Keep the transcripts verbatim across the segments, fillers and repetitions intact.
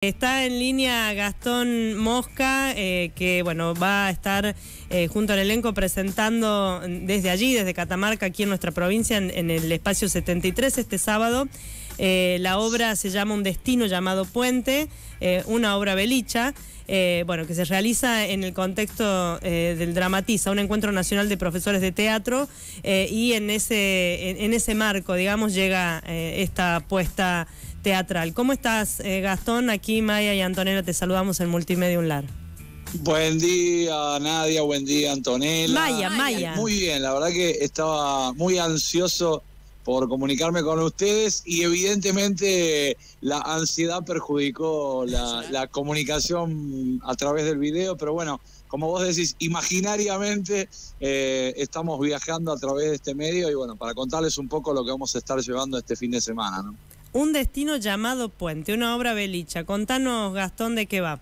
Está en línea Gastón Mosca, eh, que bueno va a estar eh, junto al elenco presentando desde allí, desde Catamarca, aquí en nuestra provincia, en, en el Espacio setenta y tres, este sábado. Eh, la obra se llama Un destino llamado Puente, eh, una obra belicha, eh, bueno, que se realiza en el contexto eh, del Dramatiza, un encuentro nacional de profesores de teatro, eh, y en ese, en, en ese marco, digamos, llega eh, esta puesta teatral. ¿Cómo estás, eh, Gastón? Aquí Maya y Antonella te saludamos en Multimedia Unlar. Buen día, Nadia, buen día, Antonella. Maya, Maya. Muy bien, la verdad que estaba muy ansioso por comunicarme con ustedes y evidentemente la ansiedad perjudicó la, la comunicación a través del video, pero bueno, como vos decís, imaginariamente eh, estamos viajando a través de este medio y bueno, para contarles un poco lo que vamos a estar llevando este fin de semana, ¿no? Un destino llamado Puente, una obra belicha. Contanos, Gastón, de qué va.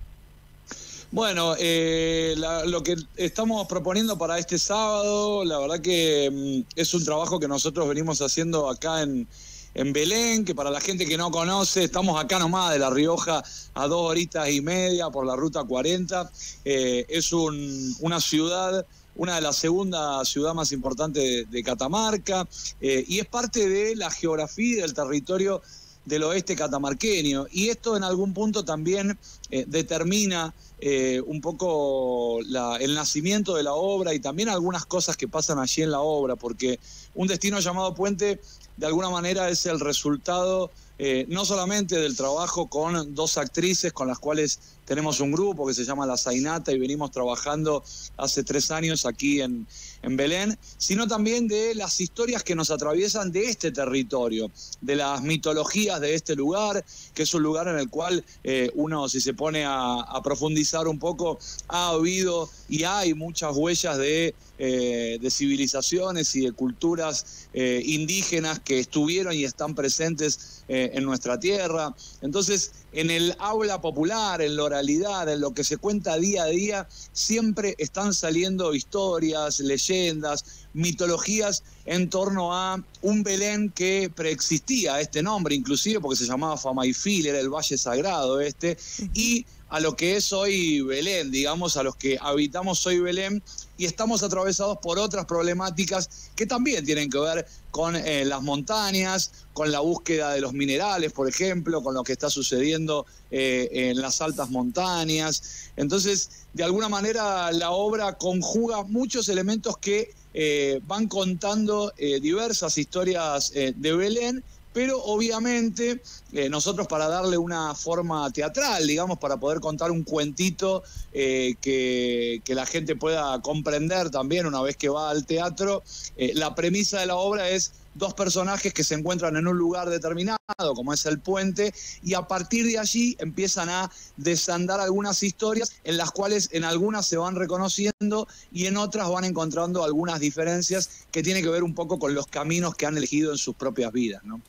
Bueno, eh, la, lo que estamos proponiendo para este sábado, la verdad que mm, es un trabajo que nosotros venimos haciendo acá en, en Belén, que para la gente que no conoce, estamos acá nomás de La Rioja, a dos horitas y media por la ruta cuarenta. Eh, es un, una ciudad... una de las segundas ciudades más importantes de, de Catamarca, eh, y es parte de la geografía y del territorio del oeste catamarqueño. Y esto en algún punto también eh, determina eh, un poco la, el nacimiento de la obra y también algunas cosas que pasan allí en la obra, porque un destino llamado Puente de alguna manera es el resultado eh, no solamente del trabajo con dos actrices con las cuales tenemos un grupo que se llama La Zainata y venimos trabajando hace tres años aquí en, en Belén, sino también de las historias que nos atraviesan de este territorio, de las mitologías de este lugar, que es un lugar en el cual eh, uno, si se pone a, a profundizar un poco, ha habido y hay muchas huellas de, eh, de civilizaciones y de culturas eh, indígenas que estuvieron y están presentes eh, en nuestra tierra. Entonces, en el habla popular, en la oralidad, en lo que se cuenta día a día, siempre están saliendo historias, leyendas, mitologías en torno a un Belén que preexistía este nombre, inclusive porque se llamaba Famayfil, era el Valle Sagrado este, y a lo que es hoy Belén, digamos, a los que habitamos hoy Belén, y estamos atravesados por otras problemáticas que también tienen que ver con eh, las montañas, con la búsqueda de los minerales, por ejemplo, con lo que está sucediendo eh, en las altas montañas. Entonces, de alguna manera, la obra conjuga muchos elementos que eh, van contando eh, diversas historias eh, de Belén, pero obviamente eh, nosotros, para darle una forma teatral, digamos, para poder contar un cuentito eh, que, que la gente pueda comprender también una vez que va al teatro, eh, la premisa de la obra es dos personajes que se encuentran en un lugar determinado, como es el puente, y a partir de allí empiezan a desandar algunas historias en las cuales en algunas se van reconociendo y en otras van encontrando algunas diferencias que tienen que ver un poco con los caminos que han elegido en sus propias vidas, ¿no?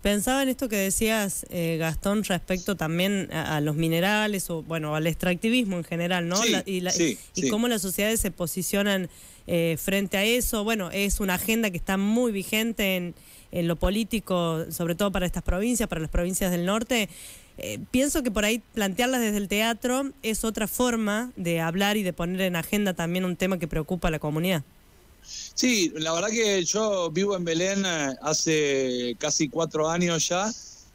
Pensaba en esto que decías, eh, Gastón, respecto también a, a los minerales, o bueno, al extractivismo en general, ¿no? Sí, la, y la, sí, y sí. Cómo las sociedades se posicionan eh, frente a eso. Bueno, es una agenda que está muy vigente en, en lo político, sobre todo para estas provincias, para las provincias del norte. Eh, pienso que por ahí plantearlas desde el teatro es otra forma de hablar y de poner en agenda también un tema que preocupa a la comunidad. Sí, la verdad que yo vivo en Belén hace casi cuatro años ya,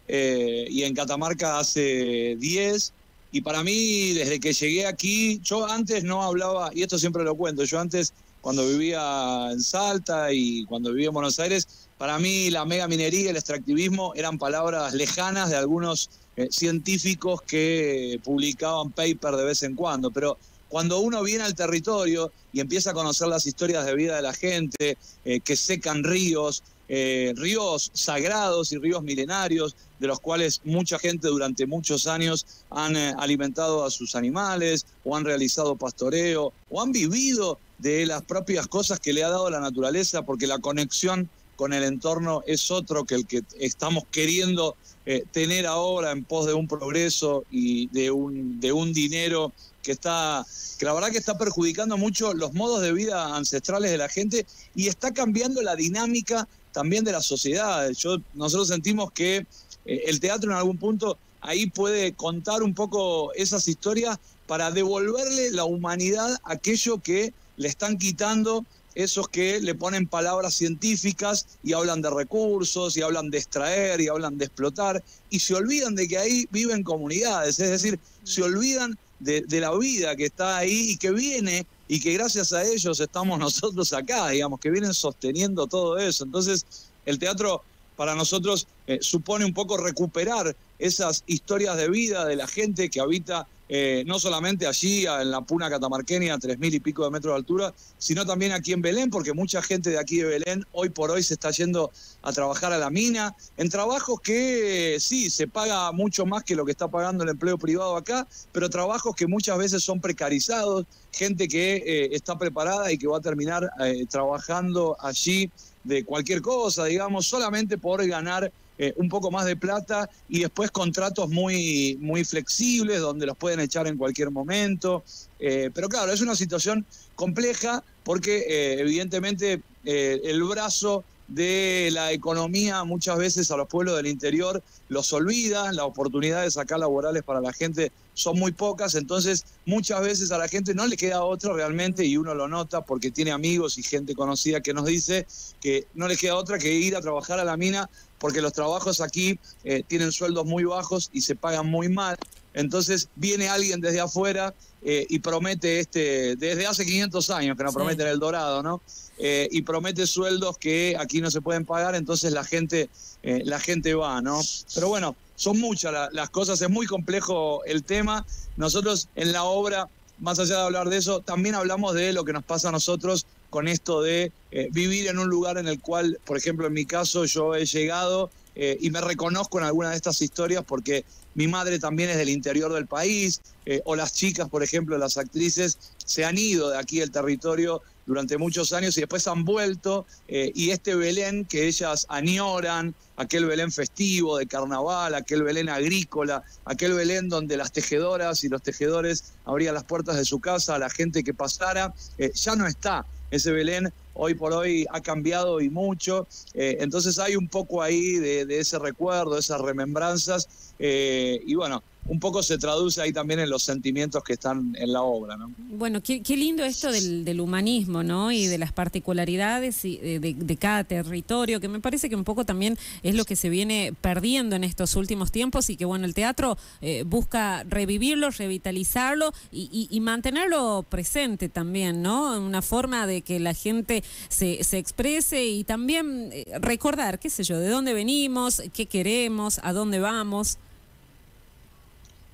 eh, y en Catamarca hace diez, y para mí, desde que llegué aquí, yo antes no hablaba, y esto siempre lo cuento, yo antes, cuando vivía en Salta y cuando vivía en Buenos Aires, para mí la megaminería, el extractivismo, eran palabras lejanas de algunos eh, científicos que publicaban paper de vez en cuando, pero cuando uno viene al territorio y empieza a conocer las historias de vida de la gente, eh, que secan ríos, eh, ríos sagrados y ríos milenarios, de los cuales mucha gente durante muchos años han eh, alimentado a sus animales, o han realizado pastoreo, o han vivido de las propias cosas que le ha dado la naturaleza, porque la conexión con el entorno es otro que el que estamos queriendo eh, tener ahora en pos de un progreso y de un, de un dinero que está, que la verdad que está perjudicando mucho los modos de vida ancestrales de la gente y está cambiando la dinámica también de la sociedad. Yo, nosotros sentimos que eh, el teatro en algún punto ahí puede contar un poco esas historias para devolverle la humanidad a aquello que le están quitando esos que le ponen palabras científicas y hablan de recursos, y hablan de extraer, y hablan de explotar, y se olvidan de que ahí viven comunidades, es decir, se olvidan de, de la vida que está ahí y que viene, y que gracias a ellos estamos nosotros acá, digamos, que vienen sosteniendo todo eso. Entonces, el teatro para nosotros eh, supone un poco recuperar esas historias de vida de la gente que habita eh, no solamente allí, en la puna catamarqueña, a tres mil y pico de metros de altura, sino también aquí en Belén, porque mucha gente de aquí de Belén hoy por hoy se está yendo a trabajar a la mina, en trabajos que eh, sí, se paga mucho más que lo que está pagando el empleo privado acá, pero trabajos que muchas veces son precarizados, gente que eh, está preparada y que va a terminar eh, trabajando allí de cualquier cosa, digamos, solamente por ganar eh, un poco más de plata y después contratos muy, muy flexibles donde los pueden echar en cualquier momento. Eh, pero claro, es una situación compleja porque eh, evidentemente eh, el brazo de la economía muchas veces a los pueblos del interior los olvida, las oportunidades acá laborales para la gente son muy pocas, entonces muchas veces a la gente no le queda otra realmente, y uno lo nota porque tiene amigos y gente conocida que nos dice que no les queda otra que ir a trabajar a la mina porque los trabajos aquí eh, tienen sueldos muy bajos y se pagan muy mal. Entonces viene alguien desde afuera eh, y promete, este desde hace quinientos años que nos prometen el dorado, ¿no? Eh, y promete sueldos que aquí no se pueden pagar, entonces la gente eh, la gente va, ¿no? Pero bueno, son muchas la, las cosas, es muy complejo el tema. Nosotros en la obra, más allá de hablar de eso, también hablamos de lo que nos pasa a nosotros con esto de eh, vivir en un lugar en el cual, por ejemplo, en mi caso yo he llegado eh, y me reconozco en alguna de estas historias porque mi madre también es del interior del país, eh, o las chicas, por ejemplo, las actrices, se han ido de aquí del territorio durante muchos años y después han vuelto, eh, y este Belén que ellas añoran, aquel Belén festivo de carnaval, aquel Belén agrícola, aquel Belén donde las tejedoras y los tejedores abrían las puertas de su casa a la gente que pasara, eh, ya no está. Ese Belén hoy por hoy ha cambiado y mucho, eh, entonces hay un poco ahí de, de ese recuerdo, esas remembranzas, eh, y bueno, un poco se traduce ahí también en los sentimientos que están en la obra, ¿no? Bueno, qué, qué lindo esto del, del humanismo, ¿no? Y de las particularidades y de, de, de cada territorio, que me parece que un poco también es lo que se viene perdiendo en estos últimos tiempos y que, bueno, el teatro eh, busca revivirlo, revitalizarlo y, y, y mantenerlo presente también, ¿no? Una forma de que la gente se, se exprese y también recordar, qué sé yo, de dónde venimos, qué queremos, a dónde vamos.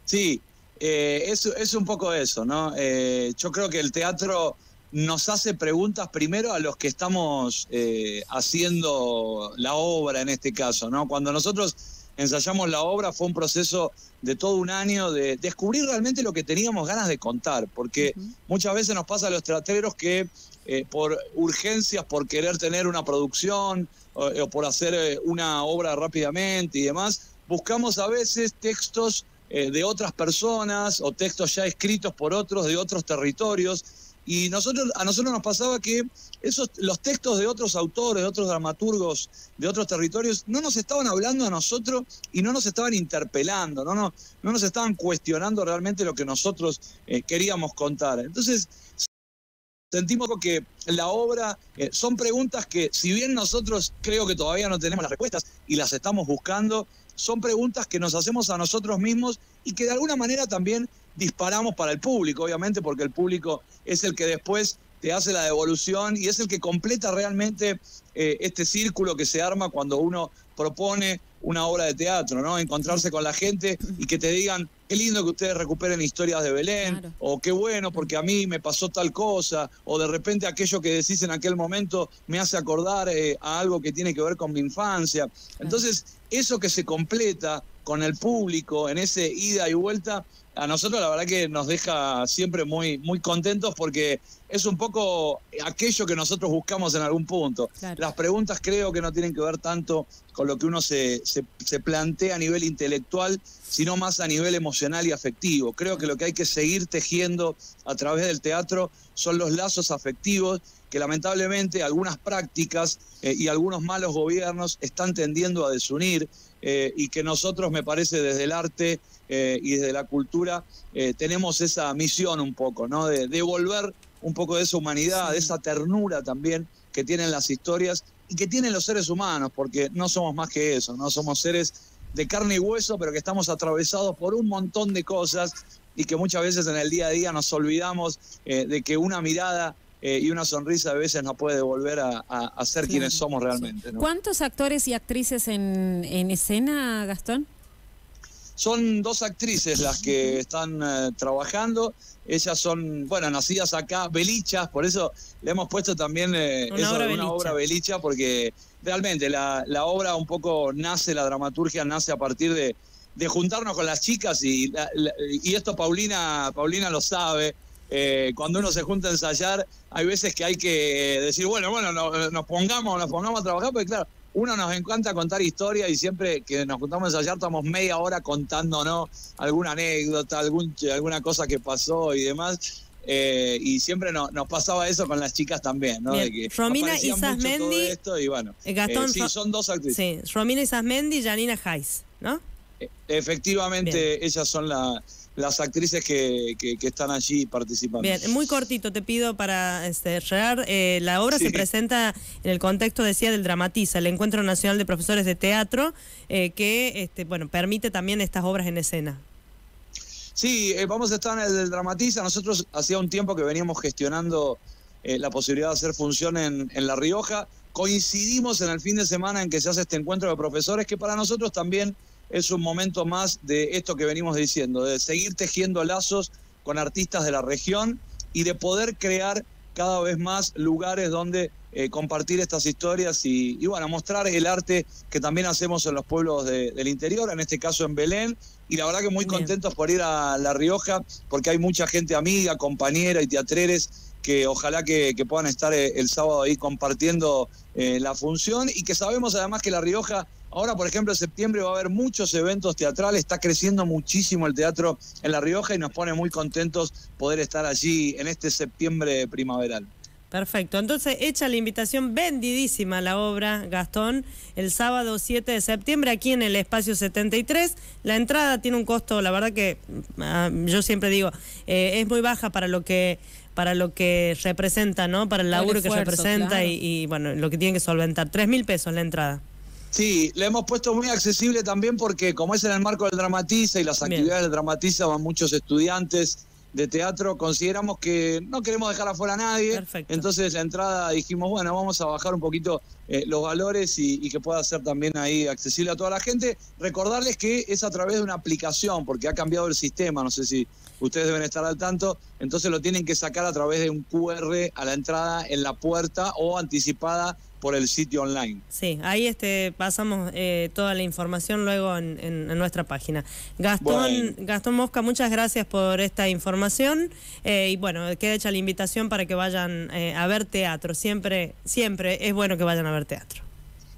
Sí, eh, es, es un poco eso, ¿no? Eh, yo creo que el teatro nos hace preguntas primero a los que estamos eh, haciendo la obra en este caso, ¿no? Cuando nosotros ensayamos la obra fue un proceso de todo un año de descubrir realmente lo que teníamos ganas de contar, porque uh-huh. muchas veces nos pasa a los teatreros que eh, por urgencias, por querer tener una producción o, o por hacer eh, una obra rápidamente y demás, buscamos a veces textos de otras personas o textos ya escritos por otros de otros territorios, y nosotros a nosotros nos pasaba que esos los textos de otros autores, de otros dramaturgos de otros territorios no nos estaban hablando a nosotros y no nos estaban interpelando, no, no, no nos estaban cuestionando realmente lo que nosotros eh, queríamos contar. Entonces sentimos que la obra eh, son preguntas que, si bien nosotros creo que todavía no tenemos las respuestas y las estamos buscando, son preguntas que nos hacemos a nosotros mismos y que de alguna manera también disparamos para el público, obviamente, porque el público es el que después te hace la devolución y es el que completa realmente eh, este círculo que se arma cuando uno propone una obra de teatro, ¿no? Encontrarse con la gente y que te digan, qué lindo que ustedes recuperen historias de Belén, claro. O qué bueno porque a mí me pasó tal cosa, o de repente aquello que decís en aquel momento me hace acordar eh, a algo que tiene que ver con mi infancia. Claro. Entonces, eso que se completa con el público en ese ida y vuelta, a nosotros la verdad que nos deja siempre muy, muy contentos porque es un poco aquello que nosotros buscamos en algún punto. Claro. Las preguntas creo que no tienen que ver tanto con lo que uno se, se, se plantea a nivel intelectual, sino más a nivel emocional y afectivo. Creo que lo que hay que seguir tejiendo a través del teatro son los lazos afectivos que lamentablemente algunas prácticas eh, y algunos malos gobiernos están tendiendo a desunir. eh, y que nosotros, me parece, desde el arte eh, y desde la cultura eh, tenemos esa misión un poco, ¿no? De devolver un poco de esa humanidad, de esa ternura también que tienen las historias y que tienen los seres humanos, porque no somos más que eso, ¿no? Somos seres de carne y hueso, pero que estamos atravesados por un montón de cosas y que muchas veces en el día a día nos olvidamos eh, de que una mirada eh, y una sonrisa a veces nos puede devolver a, a, a ser sí, quienes somos realmente, ¿no? ¿Cuántos actores y actrices en, en escena, Gastón? Son dos actrices las que están eh, trabajando. Ellas son, bueno, nacidas acá, belichas, por eso le hemos puesto también eh, una, eso, obra, una belicha. obra belicha, porque realmente la, la obra un poco nace, la dramaturgia nace a partir de, de juntarnos con las chicas, y, la, la, y esto Paulina, Paulina lo sabe, eh, cuando uno se junta a ensayar, hay veces que hay que decir, bueno, bueno, no, nos pongamos, nos pongamos a trabajar, porque claro, uno nos encanta contar historias y siempre que nos juntamos a ensayar estamos media hora contándonos alguna anécdota, algún, alguna cosa que pasó y demás. Eh, y siempre no, nos pasaba eso con las chicas también, ¿no? De que Romina Isasmendi, esto y bueno, Gastón, eh, sí, son dos actrices. Sí, Romina Isasmendi y Janina Jais, ¿no? Efectivamente, bien. Ellas son la, las actrices que, que, que están allí participando. Bien, muy cortito te pido para este, cerrar. Eh, la obra sí. se presenta en el contexto, decía, del Dramatiza, el Encuentro Nacional de Profesores de Teatro, eh, que este, bueno, permite también estas obras en escena. Sí, eh, vamos a estar en el del Dramatiza. Nosotros hacía un tiempo que veníamos gestionando eh, la posibilidad de hacer función en, en La Rioja. Coincidimos en el fin de semana en que se hace este encuentro de profesores, que para nosotros también es un momento más de esto que venimos diciendo, de seguir tejiendo lazos con artistas de la región y de poder crear cada vez más lugares donde eh, compartir estas historias y, y bueno, mostrar el arte que también hacemos en los pueblos de, del interior, en este caso en Belén, y la verdad que muy Bien. contentos por ir a La Rioja, porque hay mucha gente amiga, compañera y teatreres que ojalá que, que puedan estar el sábado ahí compartiendo eh, la función, y que sabemos además que La Rioja ahora, por ejemplo, en septiembre va a haber muchos eventos teatrales, está creciendo muchísimo el teatro en La Rioja y nos pone muy contentos poder estar allí en este septiembre primaveral. Perfecto, entonces hecha la invitación, vendidísima la obra, Gastón, el sábado siete de septiembre aquí en el Espacio setenta y tres. La entrada tiene un costo, la verdad que yo siempre digo, eh, es muy baja para lo que para lo que representa, ¿no? Para el laburo el esfuerzo, que representa, claro. y, y bueno, lo que tienen que solventar, tres mil pesos la entrada. Sí, le hemos puesto muy accesible también porque como es en el marco del Dramatiza y las Bien. actividades del Dramatiza van muchos estudiantes de teatro, consideramos que no queremos dejar afuera a nadie. Perfecto. Entonces la entrada dijimos, bueno, vamos a bajar un poquito eh, los valores y, y que pueda ser también ahí accesible a toda la gente. Recordarles que es a través de una aplicación, porque ha cambiado el sistema, no sé si ustedes deben estar al tanto, entonces lo tienen que sacar a través de un cu erre a la entrada en la puerta o anticipada por el sitio online. Sí, ahí este, pasamos eh, toda la información luego en, en, en nuestra página. Gastón, bueno. Gastón Mosca, muchas gracias por esta información eh, y bueno, queda hecha la invitación para que vayan eh, a ver teatro. Siempre, siempre es bueno que vayan a ver teatro.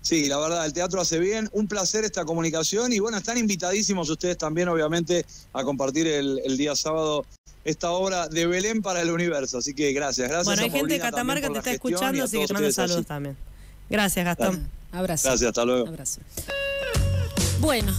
Sí, la verdad, el teatro hace bien. Un placer esta comunicación y bueno, están invitadísimos ustedes también, obviamente, a compartir el, el día sábado esta obra de Belén para el universo. Así que gracias, gracias. Bueno, hay a gente de Catamarca que te está escuchando, así que te mando saludos allí. También. Gracias, Gastón. Dale. Abrazo. Gracias, hasta luego. Abrazo. Bueno,